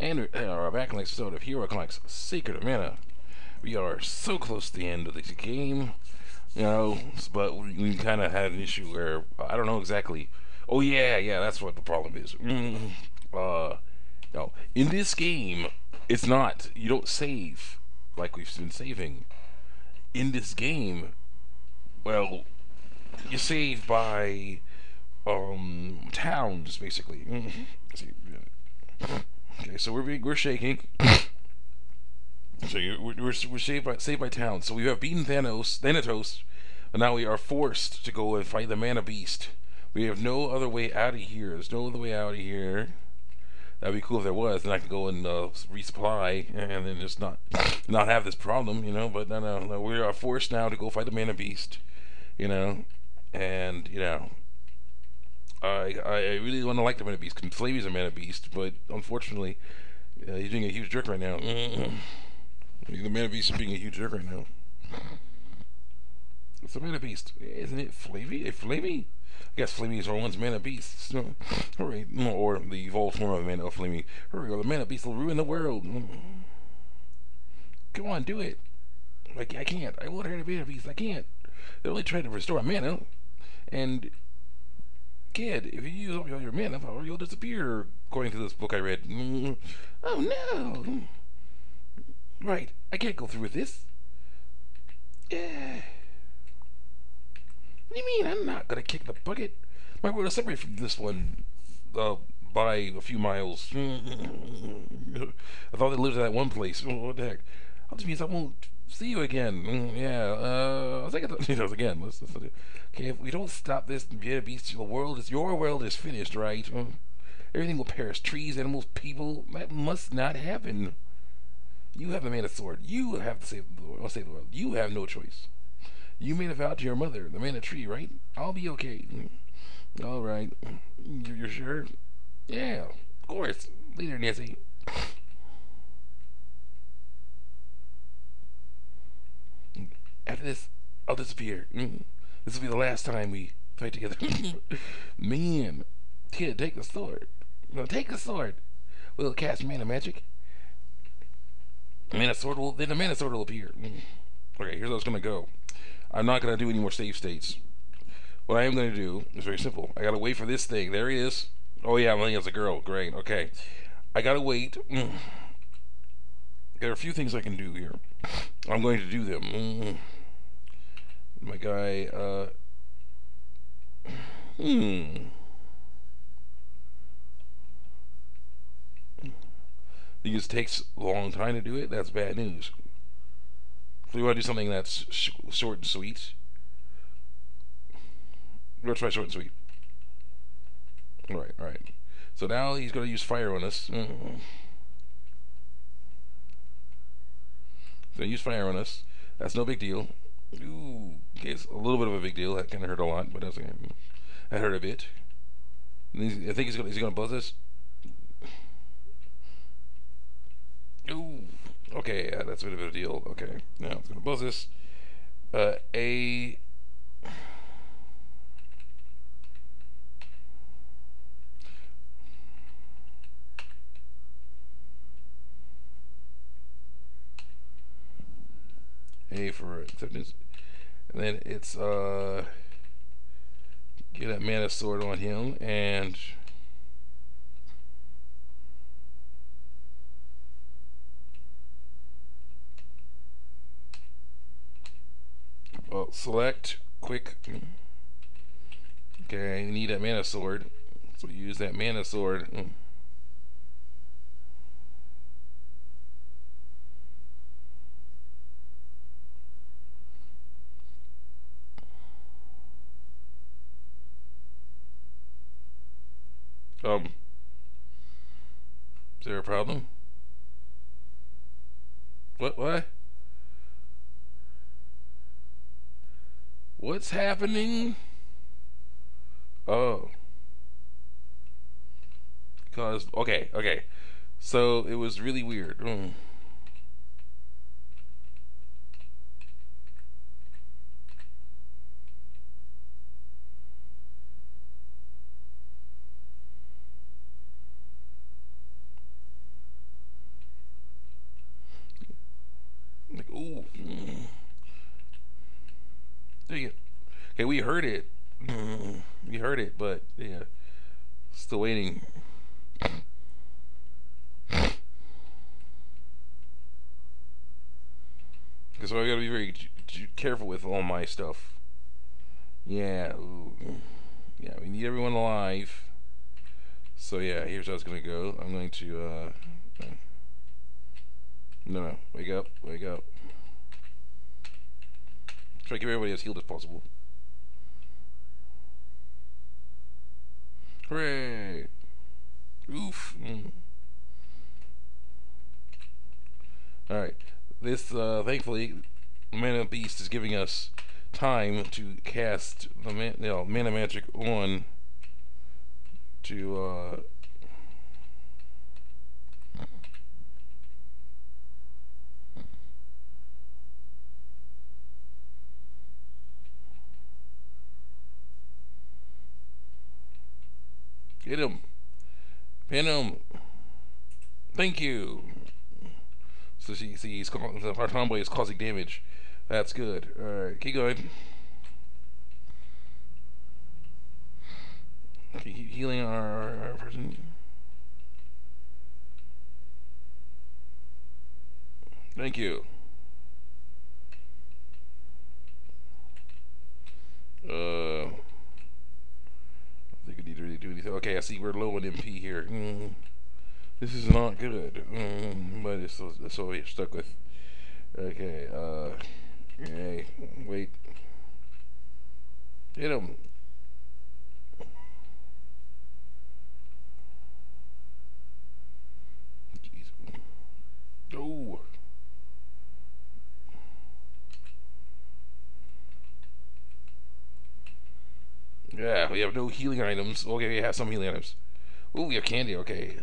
and our back next episode of HeroWebComics Secret of Mana. We are so close to the end of the game, you know, but we kind of had an issue where I don't know exactly. Oh yeah, that's what the problem is. No, in this game, it's not. You don't save like we've been saving. In this game, well, you save by towns basically. Okay, so we're shaking. So we're saved by towns. So we have beaten Thanatos, and now we are forced to go and fight the mana beast. We have no other way out of here. There's no other way out of here. That'd be cool if there was. Then I could go and resupply, and then just not have this problem, you know. But no, we are forced now to go fight the mana beast, you know. And you know, I really want to like the mana beast. Flavy's a mana beast, but unfortunately, he's being a huge jerk right now. The mana beast is being a huge jerk right now. It's a mana beast, isn't it? Flavy, Flavy. I guess Flamey is our one's mana beast. So, hurry, or the evolved form of mana Flamey. Hurry, or the mana beast will ruin the world. Come on, do it. Like I can't. I won't hurt a mana beast. I can't. They're only trying to restore mana. And kid, if you use all your mana power, you'll disappear. According to this book I read. Oh no. Right, I can't go through with this. Yeah. What do you mean? I'm not gonna kick the bucket. My world is separated from this one by a few miles. I thought they lived in that one place. Oh, what the heck? That just means I won't see you again. Yeah. I think I thought again. Let's okay, if we don't stop this, beast, your world is finished, right? Everything will perish: trees, animals, people. That must not happen. You haven't made a sword. You have to save the world. You have no choice. You made a vow to your mother, the mana tree, right? I'll be okay. All right. You're sure? Yeah, of course. Later, Nancy. After this, I'll disappear. This will be the last time we fight together. Man, kid, take the sword. No, take the sword. We'll cast mana magic. The mana sword will appear. Okay, here's how it's gonna go. I'm not gonna do any more save states. What I am gonna do is very simple. I gotta wait for this thing. There he is. Oh yeah, I'm thinking it's a girl. Great. Okay, I gotta wait. There are a few things I can do here. I'm going to do them. My guy. It just takes a long time to do it. That's bad news. So we want to do something that's short and sweet. Let's try short and sweet. All right. So now he's going to use fire on us. So use fire on us. That's no big deal. Ooh, it's a little bit of a big deal. That kind of hurt a lot, but that's okay. That hurt a bit. And I think he's going to buzz us. Ooh, okay, that's a bit of a deal. Okay, now it's gonna buzz this. A for acceptance, and then it's get a mana sword on him and. Select quick. Okay, you need a mana sword, so use that mana sword. Is there a problem? What? What's happening? Oh, because okay. So it was really weird. There you go. Okay, we heard it. We heard it, but yeah, still waiting. Because I gotta be very careful with all my stuff. Yeah, ooh. Yeah, we need everyone alive. So yeah, here's how it's gonna go. I'm going to no, wake up, wake up. Try to give everybody as healed as possible. Hooray! Oof! Alright, this, thankfully, Mana Beast is giving us time to cast the Mana Magic on to, get him. Pin him. Thank you. So see, he's our tomboy is causing damage. That's good. Alright, keep going. Keep healing our person. Thank you. They could really do anything. Okay, I see we're low on MP here. This is not good, but it's so we're stuck with. Okay, hey, wait, hit him. Jeez. Oh. Yeah, we have no healing items. Okay, we have some healing items. Ooh, we have candy. Okay,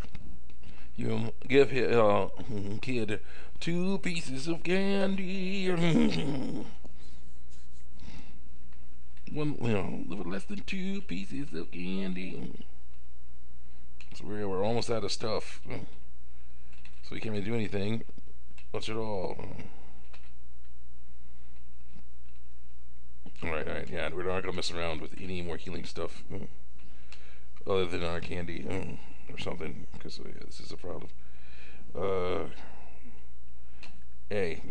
you give his, kid 2 pieces of candy. One, less than 2 pieces of candy. So we're almost out of stuff. So we can't really do anything, much at all. All right, yeah, we're not gonna mess around with any more healing stuff other than our candy or something, because yeah, this is a problem. Hey,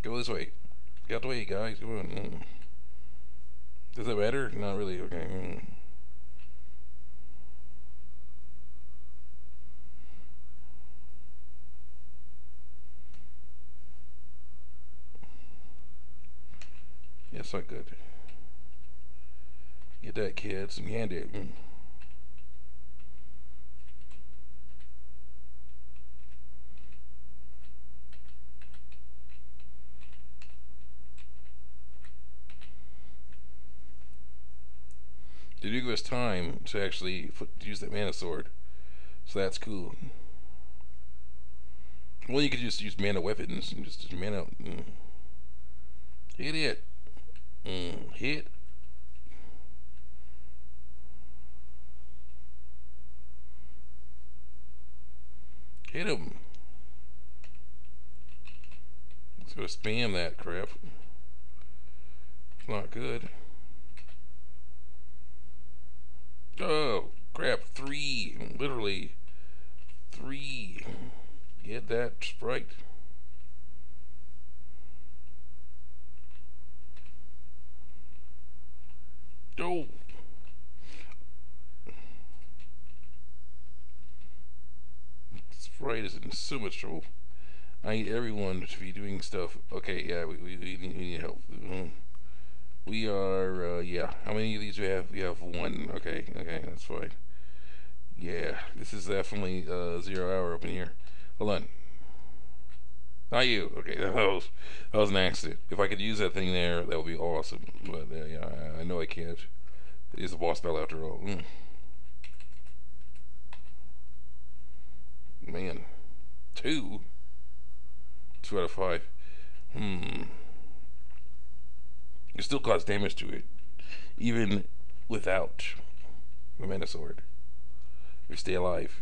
go this way. Get out the way, guys. Come on. Does that matter? Not really. Okay. That's not good. Get that kid some candy. Did you give us time to actually use that mana sword? So that's cool. Well, you could just use mana weapons and just mana. Idiot. Hit. Hit him. Let's go spam that crap. It's not good. Oh, crap. 3. Literally 3. Get that sprite. Oh. Sprite is in so much trouble. I need everyone to be doing stuff. Okay, yeah, we need help. We are, yeah. How many of these do we have? We have 1. Okay, that's fine. Yeah, this is definitely 0 hour up in here. Hold on. Not you. Okay, that was an accident. If I could use that thing there, that would be awesome. But yeah, I know I can't. It is a boss battle after all. Man, 2 out of 5. It still caused damage to it, even without the mana sword. We stay alive.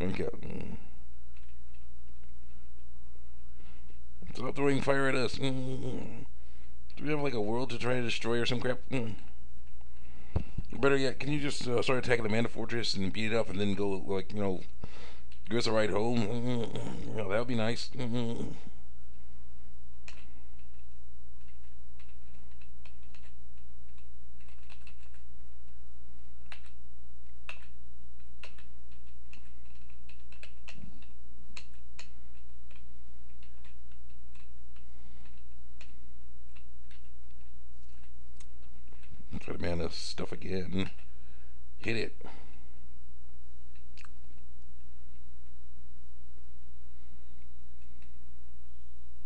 Okay. Stop throwing fire at us. Do we have like a world to try to destroy or some crap? Better yet, can you just start attacking the Mana Fortress and beat it up and then go, like, you know, give us a ride home? Well, that would be nice. Stuff again. Hit it.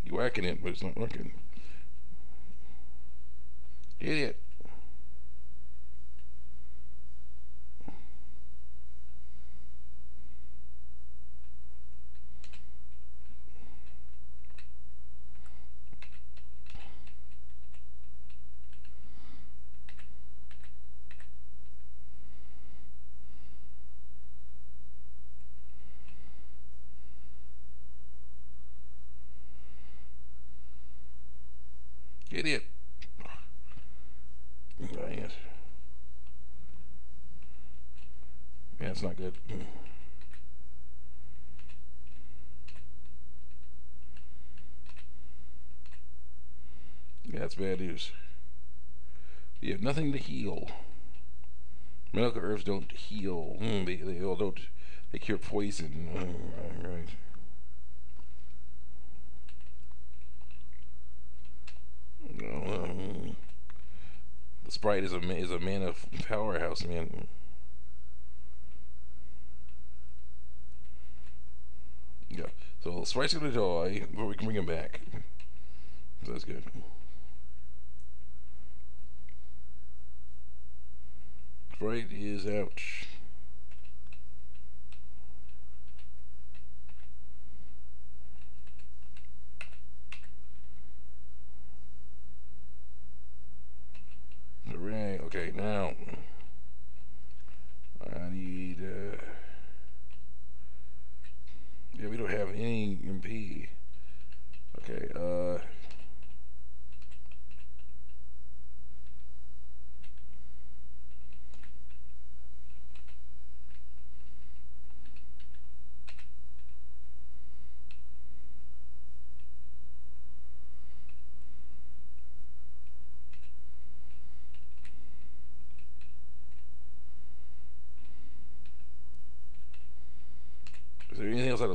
You're whacking it, but it's not working. Hit it. Idiot. Dang it. Yeah, it's not good. Yeah, that's bad news. You have nothing to heal. Medical herbs don't heal. They all don't. They cure poison. Right. The sprite is a mana powerhouse, man. Yeah, so the sprite's gonna die, but we can bring him back. So that's good. Sprite is out. Right, okay, now I need yeah, we don't have any MP. Okay,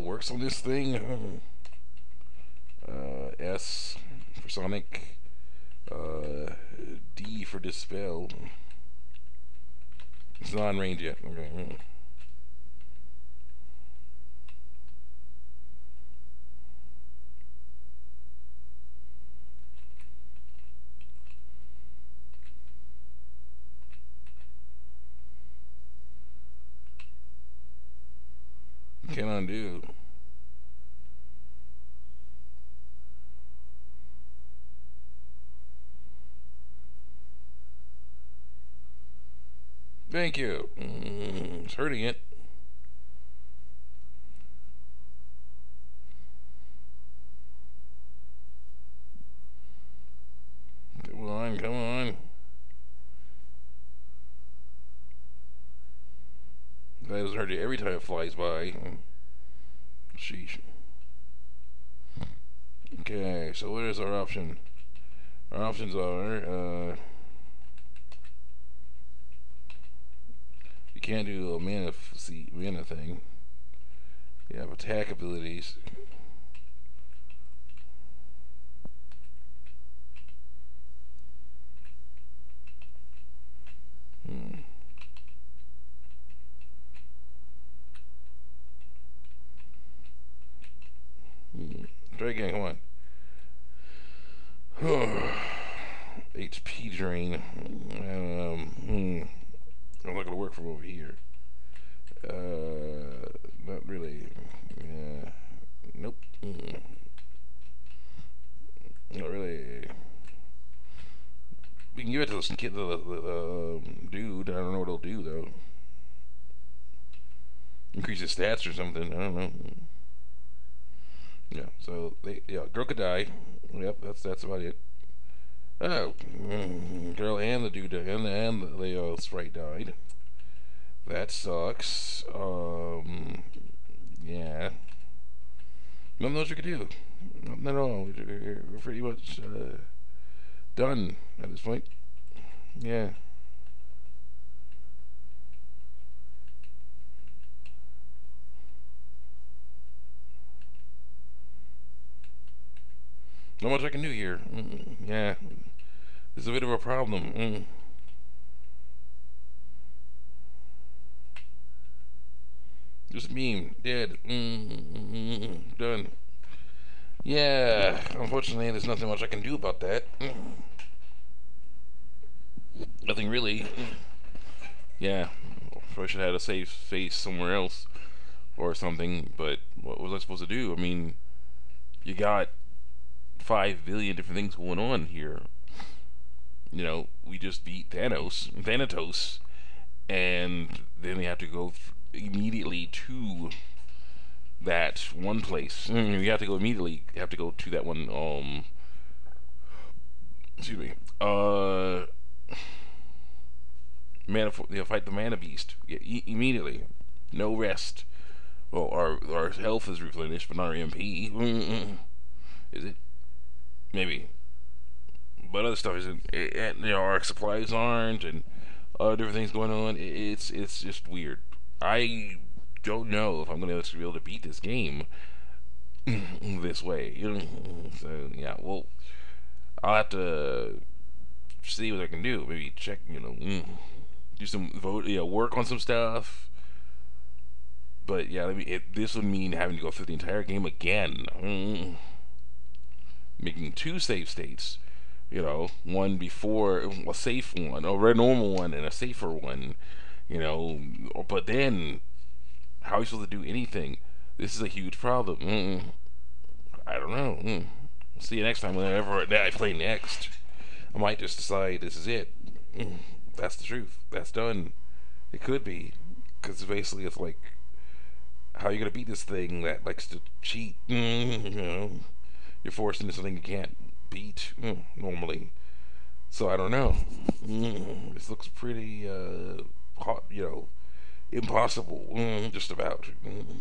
works on this thing. S for Sonic, D for Dispel. It's not in range yet. Okay. Can undo. Thank you. It's hurting it. Come on, come on. That doesn't hurt you every time it flies by. Sheesh. Okay, so what is our option? Our options are... you can't do a mana thing. You have attack abilities. Try again, come on. HP drain. I'm not gonna work from over here. Not really. Nope. Not really. We can give it to this kid, the dude. I don't know what he'll do though. increase his stats or something. I don't know. Yeah, so they, yeah, girl could die. Yep, that's about it. Oh, girl and the dude and the sprite died. That sucks. Yeah. Nothing else you could do. Not at all. We're pretty much done at this point. Yeah. Not much I can do here. Yeah. This is a bit of a problem. Just meme. Dead. Done. Yeah. Unfortunately, there's nothing much I can do about that. Nothing really. Yeah. Probably should have had a safe face somewhere else or something, but what was I supposed to do? I mean, you got 5 billion different things going on here. You know, we just beat Thanatos, and then we have to go immediately to that one place. Excuse me. Fight the mana beast. Yeah, immediately. No rest. Well, our health is replenished, but not our MP. Is it? Maybe, but other stuff isn't. Our supplies aren't, and other different things going on. It's just weird. I don't know if I'm gonna be able to beat this game this way. So yeah, well, I'll have to see what I can do. Maybe check, do some work on some stuff. But yeah, this would mean having to go through the entire game again. Making 2 save states, one before a safe one, or a normal one and a safer one, but then how are you supposed to do anything? This is a huge problem. I don't know. We'll see you next time whenever I play next. I might just decide this is it. That's the truth. That's done. It could be, because basically it's like, how are you gonna beat this thing that likes to cheat? You're forced into something you can't beat normally, so I don't know. This looks pretty impossible, just about,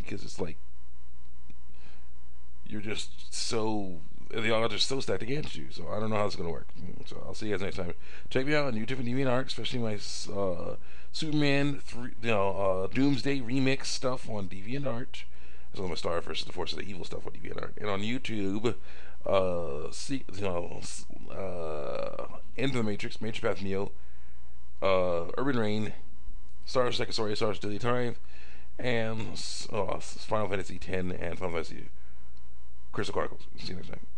because it's like you're just so, the odds are so stacked against you, so I don't know how it's gonna work. So I'll see you guys next time. Check me out on YouTube and DeviantArt, especially my Superman Doomsday remix stuff on DeviantArt. On my Star vs the Force of the Evil stuff on DeviantArt, and on YouTube, End of the Matrix, Path Neo, Urban Rain, Star vs Star vs Daily Time, and Final Fantasy X and Final Fantasy Crystal Chronicles. See you next time.